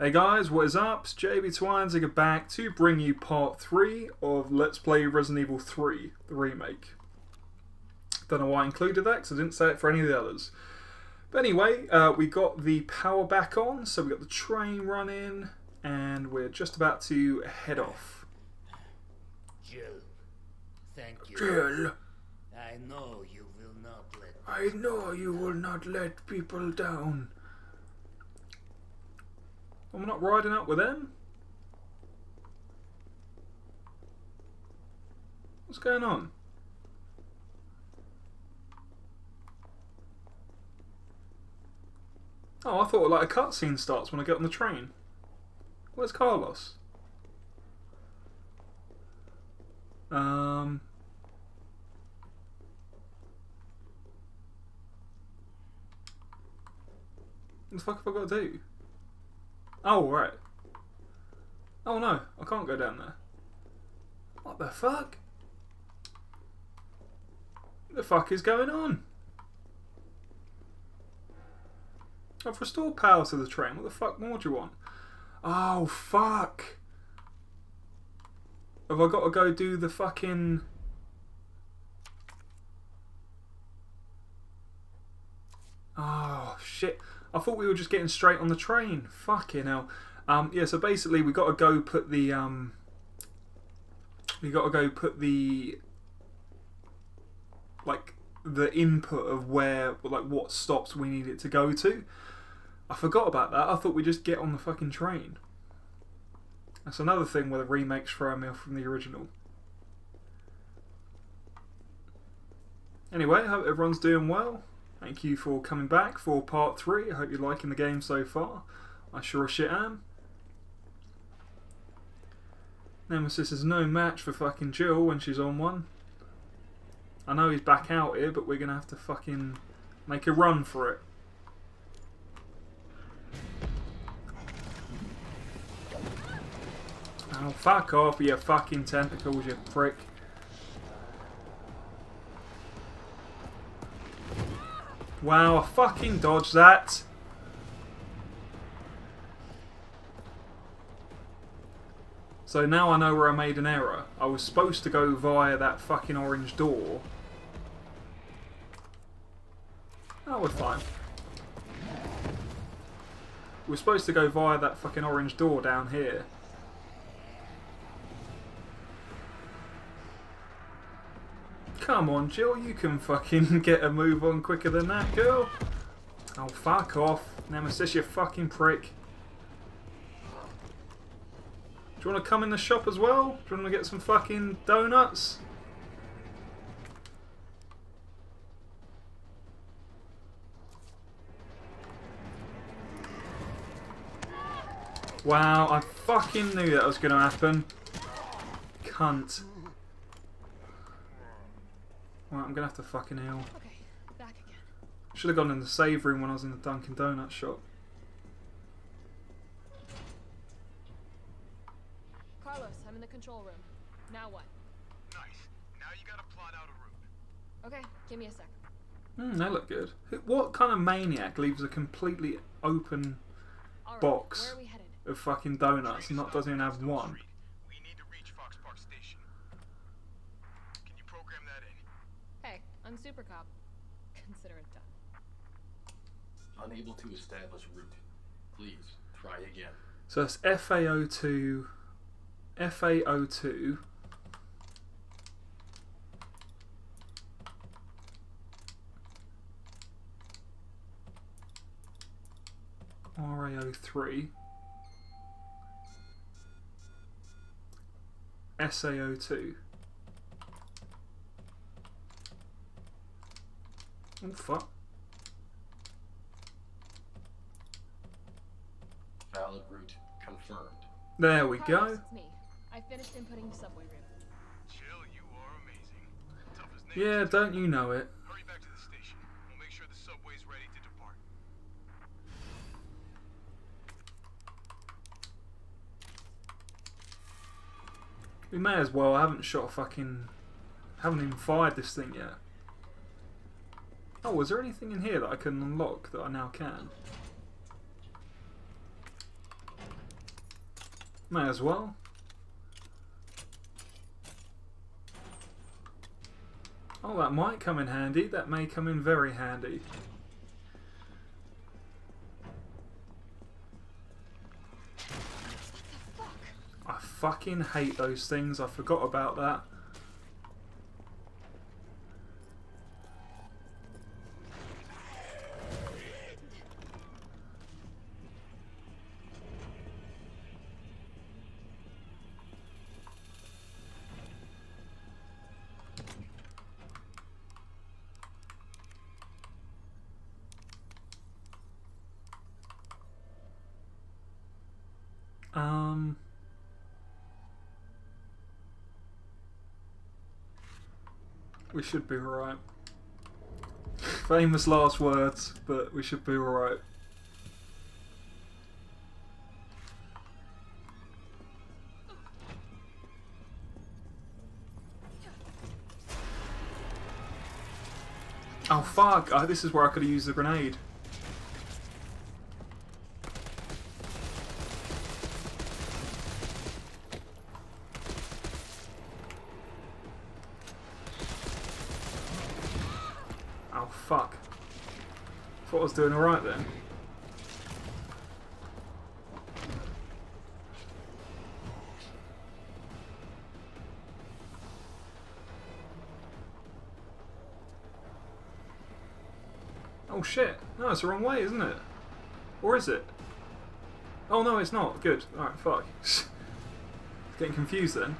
Hey guys, what is up? It's JB2einziger back to bring you part 3 of Let's Play Resident Evil 3, the remake. Don't know why I included that, because I didn't say it for any of the others. But anyway, we got the power back on, so we got the train running, and we're just about to head off. Jill, thank you. Jill! I know you will not let me down. I know you will not let people down. I'm not riding up with them. What's going on? Oh, I thought like a cutscene starts when I get on the train. Where's Carlos? What the fuck have I got to do? Oh, right. Oh no, I can't go down there. What the fuck? What the fuck is going on? I've restored power to the train. What the fuck more do you want? Oh, fuck. Have I got to go do the fucking... Oh, shit. I thought we were just getting straight on the train. Fucking hell. Yeah, so basically we got to go put the like the input of where like what stops we need it to go to. I forgot about that. I thought we just get on the fucking train. That's another thing where the remakes throw me off from the original. Anyway, I hope everyone's doing well. Thank you for coming back for part 3. I hope you're liking the game so far. I sure as shit am. Nemesis is no match for fucking Jill when she's on one. I know he's back out here, but we're going to have to fucking make a run for it. Oh, fuck off with your fucking tentacles, you prick. Wow, I fucking dodged that. So now I know where I made an error. I was supposed to go via that fucking orange door. Oh, we're fine. We're supposed to go via that fucking orange door down here. Come on, Jill, you can fucking get a move on quicker than that, girl. Oh, fuck off. Nemesis, you fucking prick. Do you want to come in the shop as well? Do you want to get some fucking donuts? Wow, I fucking knew that was going to happen. Cunt. Right, I'm going to have to fucking heal. Okay, back again. Should have gone in the save room when I was in the Dunkin' Donuts shop. Carlos, I'm in the control room. Now what? Nice. Now you got to plot out a route. Okay, give me a sec. Hmm, they look good. What kind of maniac leaves a completely open box of fucking donuts and not doesn't even have one? I'm Super Cop. Consider it done. Unable to establish route. Please try again. So that's FA02. FA02. RA03. SA02. Oh, fuck. Valid route confirmed. There we go. It's me. I finished inputting the subway route. Jill, you are amazing. Toughest name. Yeah, don't you know it. Hurry back to the station. We'll make sure the subway's ready to depart. We may as well. I haven't shot a fucking... haven't even fired this thing yet. Oh, was there anything in here that I couldn't unlock that I now can? Might as well. Oh, that might come in handy. That may come in very handy. I fucking hate those things. I forgot about that. We should be alright. Famous last words, but we should be alright. Oh fuck! This is where I could have used the grenade. Fuck. Thought I was doing alright then. Oh shit. No, it's the wrong way, isn't it? Or is it? Oh no, it's not. Good. Alright, fuck. Getting confused then.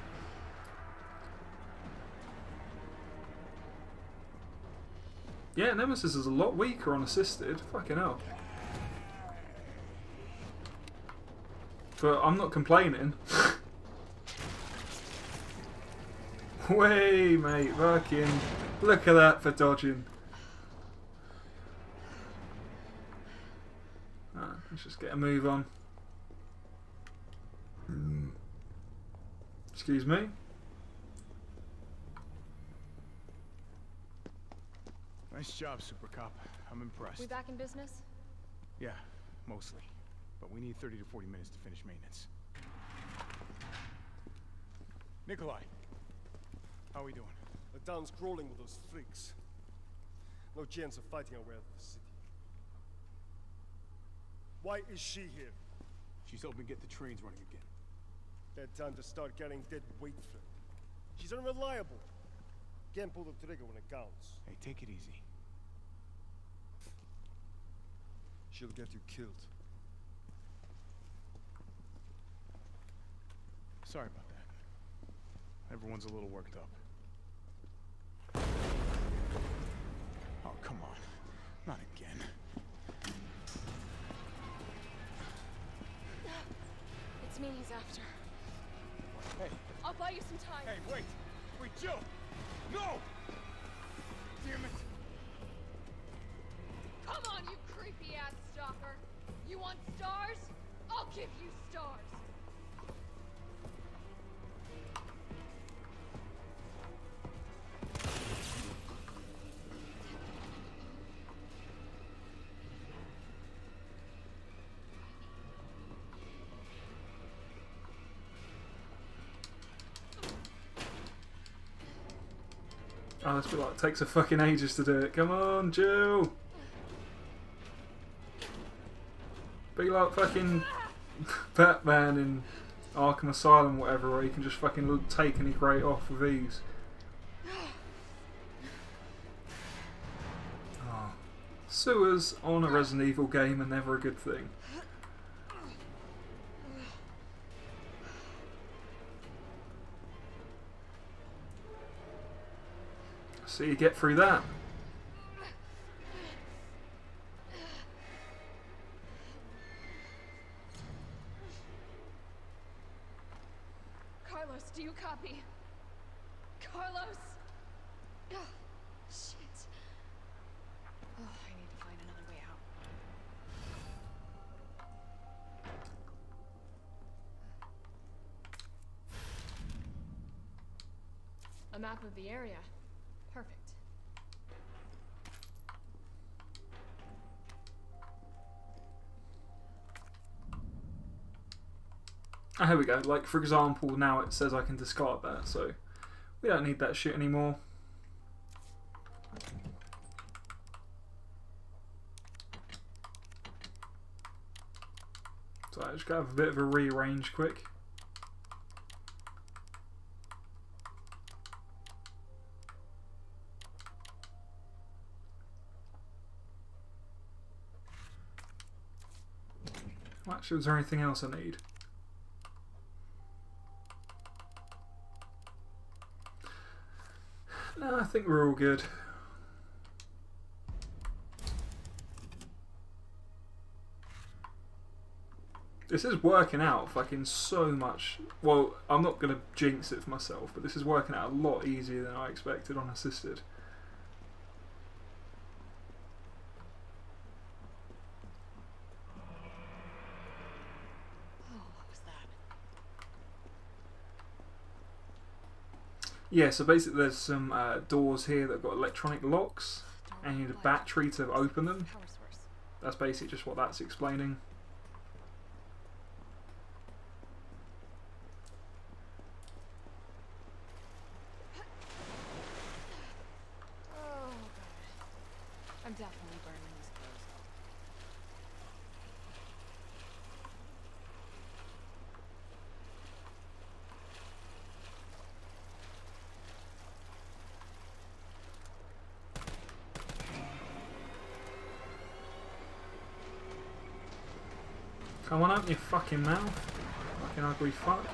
Yeah, Nemesis is a lot weaker on assisted. Fucking hell. But I'm not complaining. Way, mate. Fucking. Look at that for dodging. Alright, let's just get a move on. Excuse me. Nice job, Super Cop. I'm impressed. We back in business? Yeah, mostly. But we need 30 to 40 minutes to finish maintenance. Nikolai, how are we doing? The town's crawling with those freaks. No chance of fighting our way out of the city. Why is she here? She's hoping to get the trains running again. Bad time to start carrying dead weight, friend. She's unreliable. Can't pull the trigger when it counts. Hey, take it easy. She'll get you killed. Sorry about that. Everyone's a little worked up. Oh, come on. Not again. It's me he's after. Hey. I'll buy you some time. Hey, wait. Wait, Jill! No! Damn it! Come on, you creepy ass stalker! You want stars? I'll give you stars! Oh, this bit like takes a fucking ages to do it. Come on, Jill! Be like fucking Batman in Arkham Asylum, whatever, where you can just fucking take any crate off with ease. Oh. Sewers on a Resident Evil game are never a good thing. So you get through that. Carlos, do you copy? Carlos? Oh, shit. Oh, I need to find another way out. A map of the area. Perfect. Oh, here we go. Like, for example, now it says I can discard that, so we don't need that shit anymore. So I just gotta have a bit of a rearrange quick. Actually, was there anything else I need? No, I think we're all good. This is working out fucking so much. Well, I'm not going to jinx it for myself, but this is working out a lot easier than I expected on assisted. Yeah, so basically there's some doors here that have got electronic locks and you need a battery to open them. That's basically just what that's explaining. Oh, God. I'm definitely burning these Come on, open your fucking mouth, fucking ugly fuck.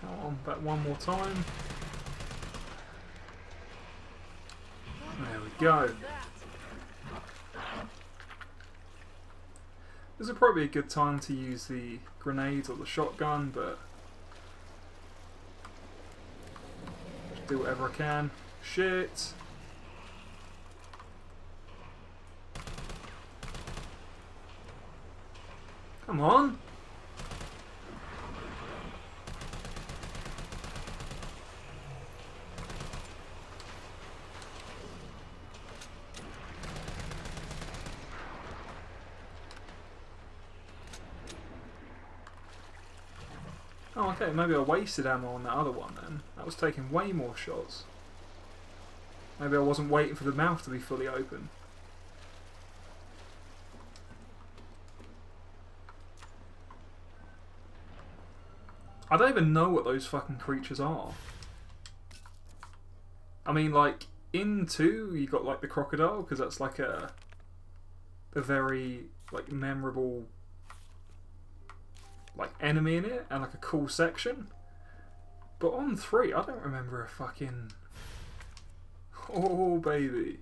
Come on, back one more time. There we go. This is probably a good time to use the grenades or the shotgun, but just do whatever I can. Shit! Come on! Oh, okay, maybe I wasted ammo on that other one then. That was taking way more shots. Maybe I wasn't waiting for the mouth to be fully open. I don't even know what those fucking creatures are. I mean, like, in 2, you got, like, the crocodile, because that's, like, a very, like, memorable like enemy in it and like a cool section, but on 3 I don't remember a fucking oh baby,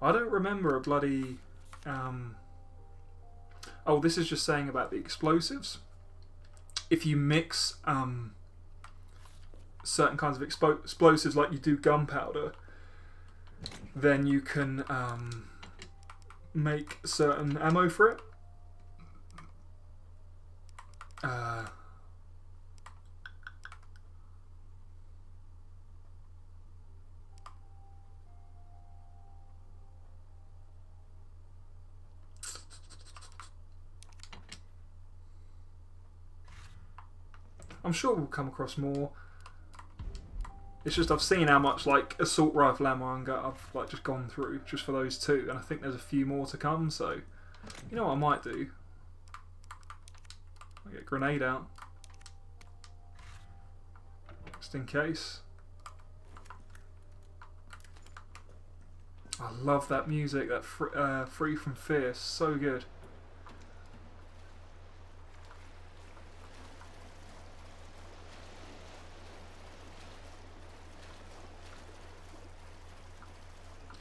I don't remember a bloody oh, this is just saying about the explosives. If you mix certain kinds of explosives like you do gunpowder, then you can make certain ammo for it. I'm sure we'll come across more. It's just I've seen how much like assault rifle ammo and I've like just gone through just for those 2, and I think there's a few more to come. So you know what I might do? I'll get a grenade out, just in case. I love that music, that Free From Fear, so good.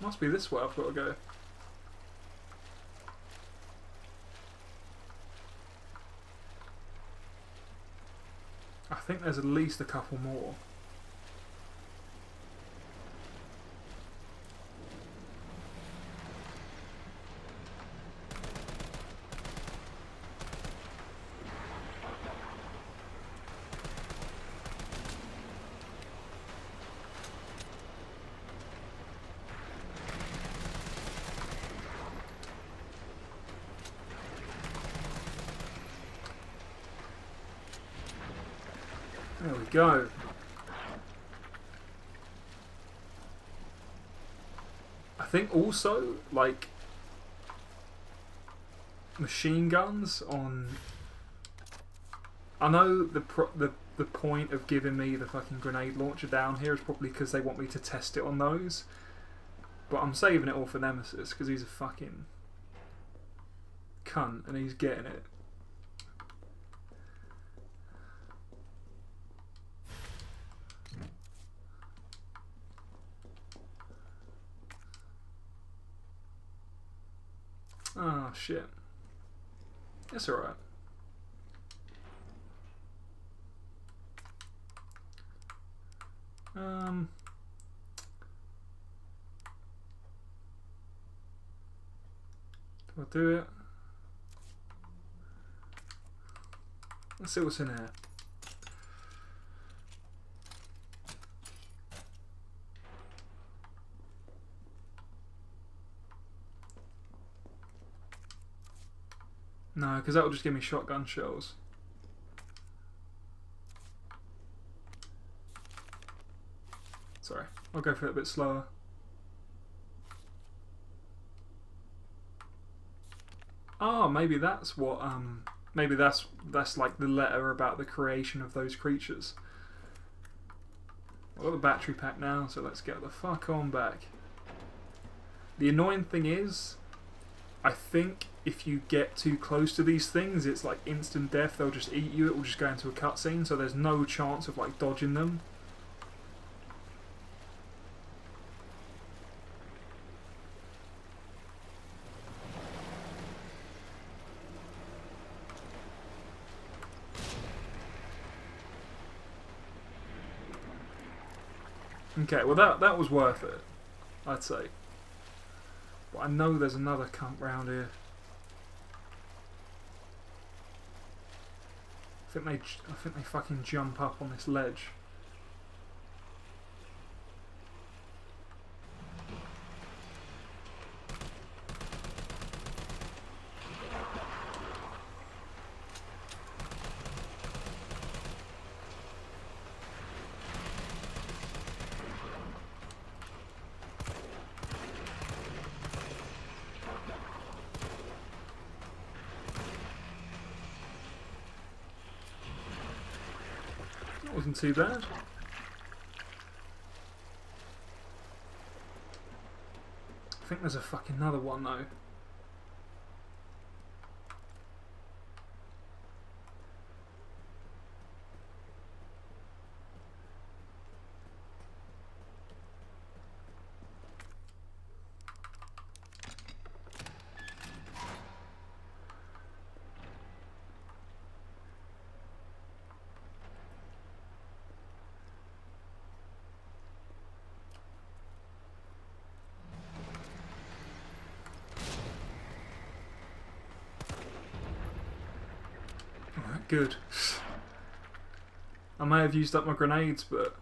Must be this way I've got to go. I think there's at least a couple more. go. I think also, like, machine guns on... I know the point of giving me the fucking grenade launcher down here is probably because they want me to test it on those. But I'm saving it all for Nemesis because he's a fucking cunt and he's getting it. Oh shit. That's alright. We'll do it. Let's see what's in here. No, because that will just give me shotgun shells. Sorry, I'll go for it a bit slower. Oh, maybe that's what, maybe that's like the letter about the creation of those creatures. I've got the battery pack now, so let's get the fuck on back. The annoying thing is, I think if you get too close to these things, it's like instant death, they'll just eat you, it will just go into a cutscene, so there's no chance of like dodging them. Okay, well that was worth it, I'd say. But I know there's another cunt round here. I think they fucking jump up on this ledge. Wasn't too bad. I think there's a fucking another one though. Good. I may have used up my grenades, but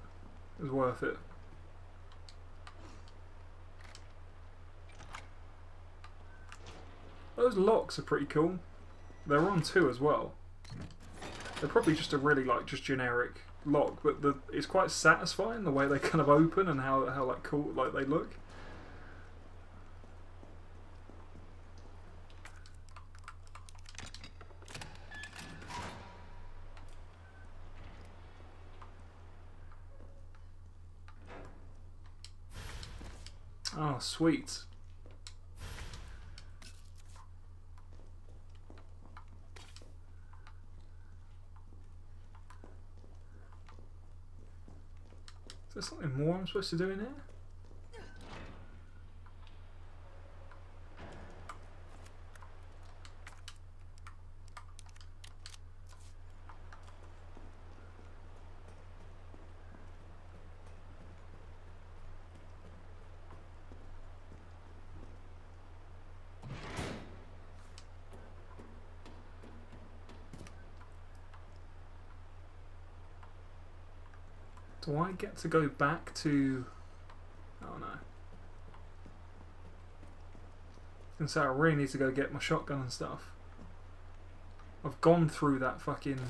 it was worth it. Those locks are pretty cool. They're on two as well. They're probably just a really like just generic lock, but it's quite satisfying the way they kind of open and how like cool like they look. Oh, sweet. Is there something more I'm supposed to do in here? Do I get to go back to... oh no. I was gonna say I really need to go get my shotgun and stuff. I've gone through that fucking...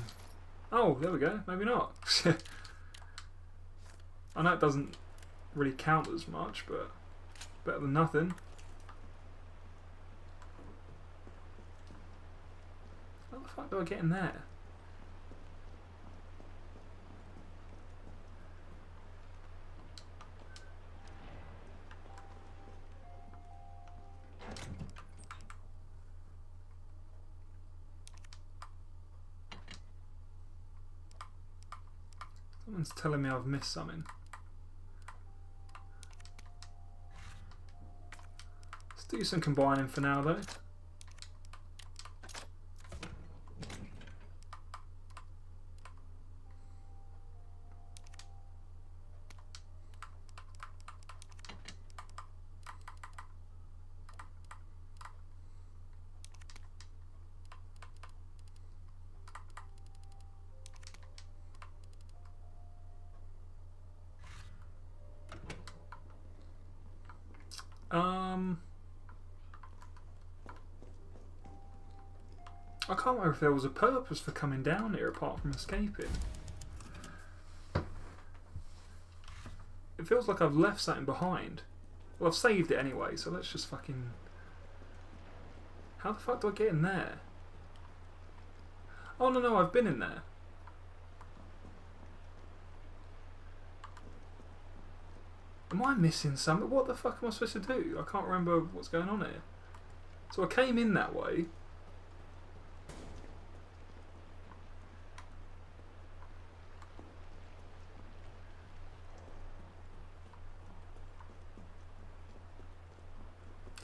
oh, there we go. Maybe not. I know it doesn't really count as much, but better than nothing. How the fuck do I get in there? Someone's telling me I've missed something. Let's do some combining for now, though. I can't remember if there was a purpose for coming down here apart from escaping. It feels like I've left something behind. Well, I've saved it anyway, so let's just fucking... How the fuck do I get in there? Oh, no, no, I've been in there. Am I missing something? What the fuck am I supposed to do? I can't remember what's going on here. So I came in that way.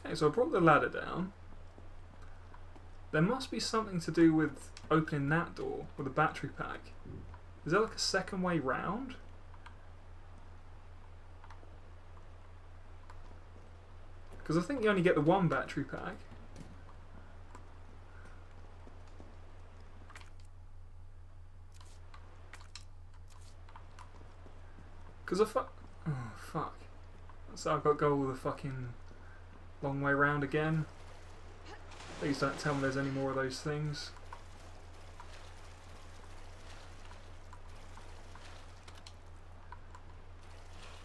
Okay, so I brought the ladder down. There must be something to do with opening that door with a battery pack. Is there like a second way round? Because I think you only get the one battery pack. Because I oh, fuck. So I've got to go all the fucking long way round again. Please don't tell me there's any more of those things.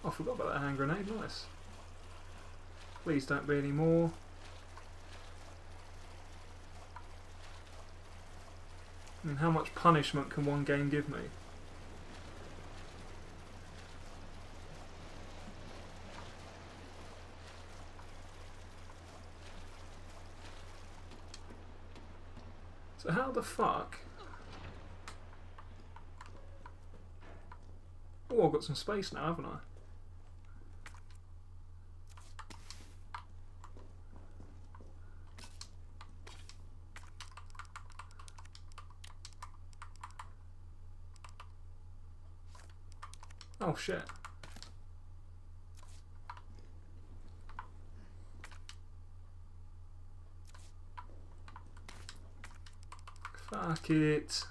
Oh, I forgot about that hand grenade, nice. Please don't be any more. I mean, how much punishment can one game give me? So how the fuck... Oh, I've got some space now, haven't I? Oh shit. Fuck it.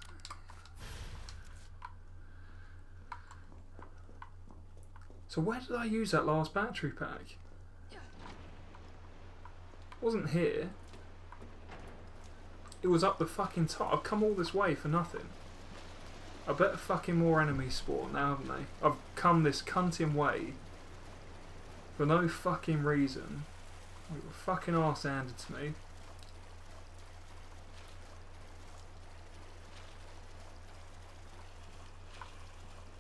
So where did I use that last battery pack? It wasn't here. It was up the fucking top. I've come all this way for nothing. I bet fucking more enemies spawn now, haven't they? I've come this cunting way for no fucking reason. I got fucking arse handed to me.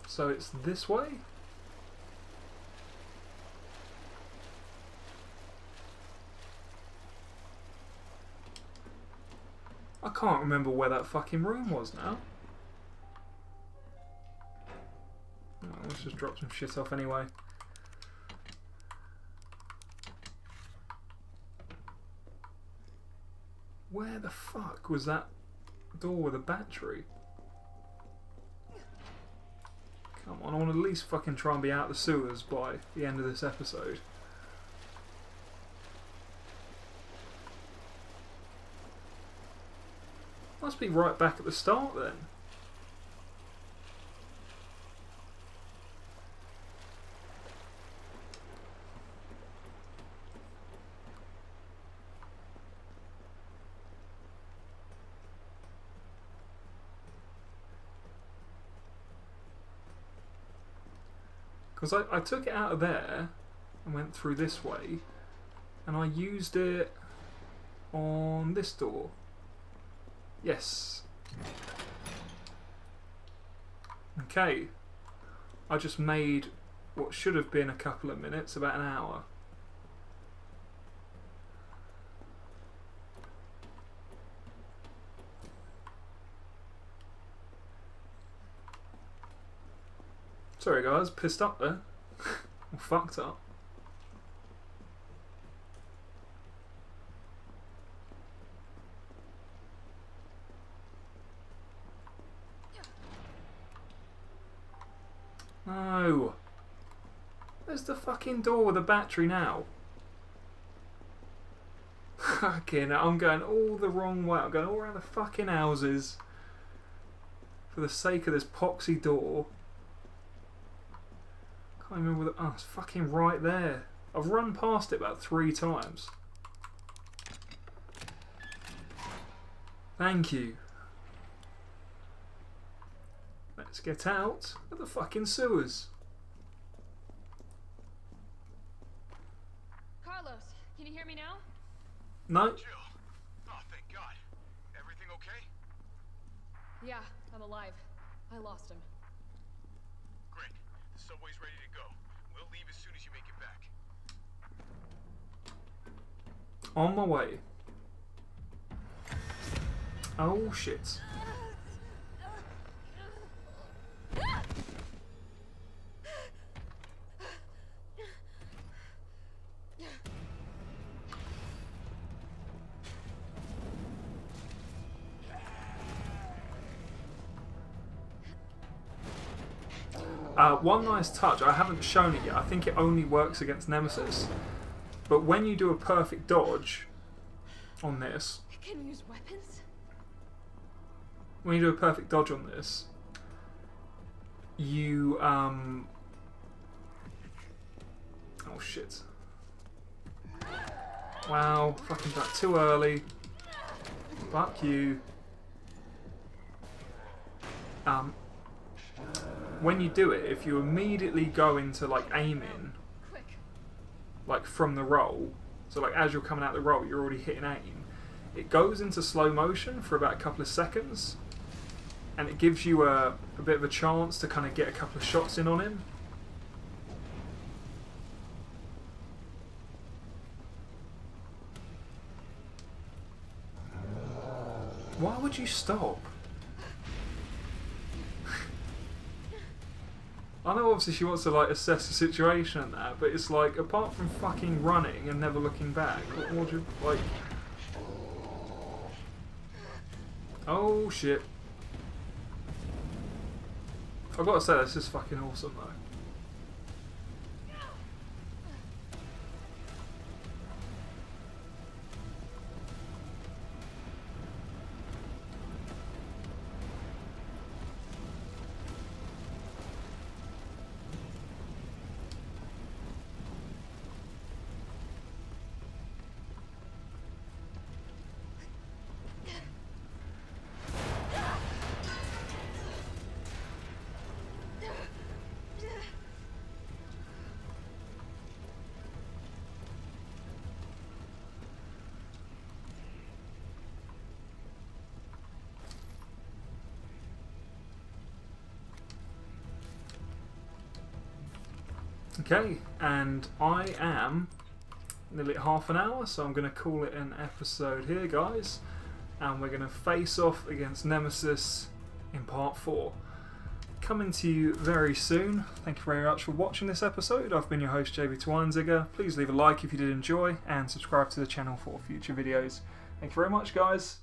So it's this way? I can't remember where that fucking room was now. Let's just drop some shit off anyway. Where the fuck was that door with a battery? Come on, I want to at least fucking try and be out of the sewers by the end of this episode. Must be right back at the start then. Because I took it out of there and went through this way, and I used it on this door. Yes. Okay. I just made what should have been a couple of minutes, about an hour. Sorry guys, pissed up there. Fucked up. No. There's the fucking door with a battery now. Okay, now I'm going all the wrong way. I'm going all around the fucking houses for the sake of this poxy door. I remember the, oh, it's fucking right there. I've run past it about 3 times. Thank you. Let's get out of the fucking sewers. Carlos, can you hear me now? No. Jill. Oh, thank God. Everything okay? Yeah, I'm alive. I lost him. Subway's ready to go. We'll leave as soon as you make it back. On my way. Oh shit. One nice touch, I haven't shown it yet, I think it only works against Nemesis, but when you do a perfect dodge on this, can you use weapons? When you do a perfect dodge on this, you, oh shit, wow, fucking back too early, fuck you, when you do it, if you immediately go into like aiming, like from the roll, so like as you're coming out the roll you're already hitting aim, it goes into slow motion for about a couple of seconds and it gives you a bit of a chance to kind of get a couple of shots in on him. Why would you stop? I know obviously she wants to like assess the situation and that, but it's like, apart from fucking running and never looking back, what would you like? Oh shit. I've got to say, this is fucking awesome though. Okay, and I am nearly at half an hour, so I'm going to call it an episode here, guys. And we're going to face off against Nemesis in part 4. Coming to you very soon. Thank you very much for watching this episode. I've been your host, jb2einziger. Please leave a like if you did enjoy, and subscribe to the channel for future videos. Thank you very much, guys.